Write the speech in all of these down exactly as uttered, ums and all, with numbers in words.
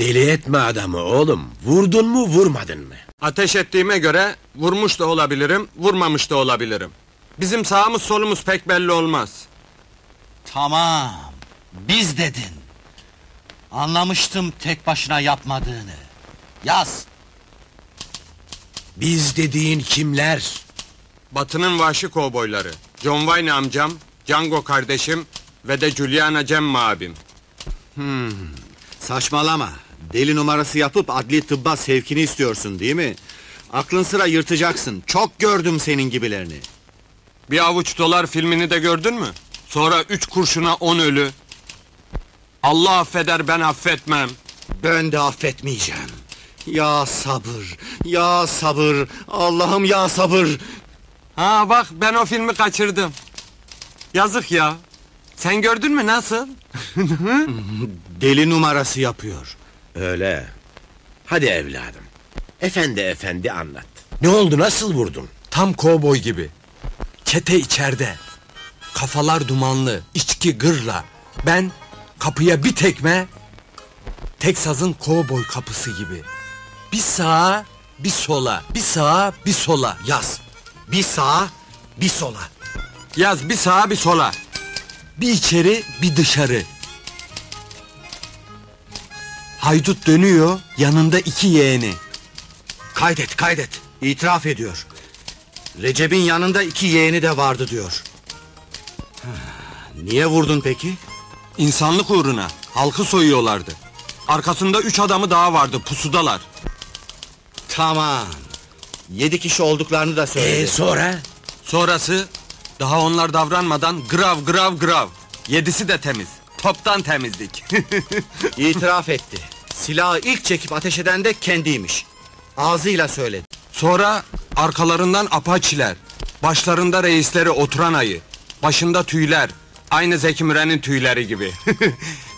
Deli etme adamı oğlum. Vurdun mu, vurmadın mı? Ateş ettiğime göre vurmuş da olabilirim, vurmamış da olabilirim. Bizim sağımız solumuz pek belli olmaz. Tamam, biz dedin. Anlamıştım tek başına yapmadığını. Yaz! Biz dediğin kimler? Batı'nın vahşi kovboyları. John Wayne amcam, Django kardeşim ve de Juliana Jemma abim. Hmm. Saçmalama! Deli numarası yapıp adli tıbba sevkini istiyorsun değil mi? Aklın sıra yırtacaksın, çok gördüm senin gibilerini. Bir avuç dolar filmini de gördün mü? Sonra üç kurşuna on ölü. Allah affeder, ben affetmem. Ben de affetmeyeceğim. Ya sabır, ya sabır, Allah'ım ya sabır! Ha bak, ben o filmi kaçırdım. Yazık ya! Sen gördün mü, nasıl? Deli numarası yapıyor. Öyle. Hadi evladım. Efendi efendi anlat. Ne oldu, nasıl vurdun? Tam kovboy gibi. Çete içeride. Kafalar dumanlı, içki gırla. Ben kapıya bir tekme. Teksas'ın kovboy kapısı gibi. Bir sağa, bir sola. Bir sağa, bir sola. Yaz. Bir sağa, bir sola. Yaz, bir sağa, bir sola. Bir içeri, bir dışarı. Haydut dönüyor, yanında iki yeğeni. Kaydet, kaydet. İtiraf ediyor. Recep'in yanında iki yeğeni de vardı diyor. Niye vurdun peki? İnsanlık uğruna, halkı soyuyorlardı. Arkasında üç adamı daha vardı, pusudalar. Tamam. Yedi kişi olduklarını da söyledi. Ee, sonra? Sonrası... Daha onlar davranmadan grav grav grav. Yedisi de temiz. Toptan temizlik. İtiraf etti. Silahı ilk çekip ateş eden de kendiymiş. Ağzıyla söyledi. Sonra arkalarından apaçiler. Başlarında reisleri oturan ayı. Başında tüyler. Aynı Zeki Müren'in tüyleri gibi.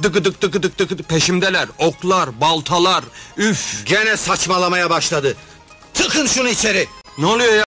Dıkı dık dıkı dık dıkı peşimdeler. Oklar, baltalar. Üf! Gene saçmalamaya başladı. Tıkın şunu içeri. Ne oluyor ya?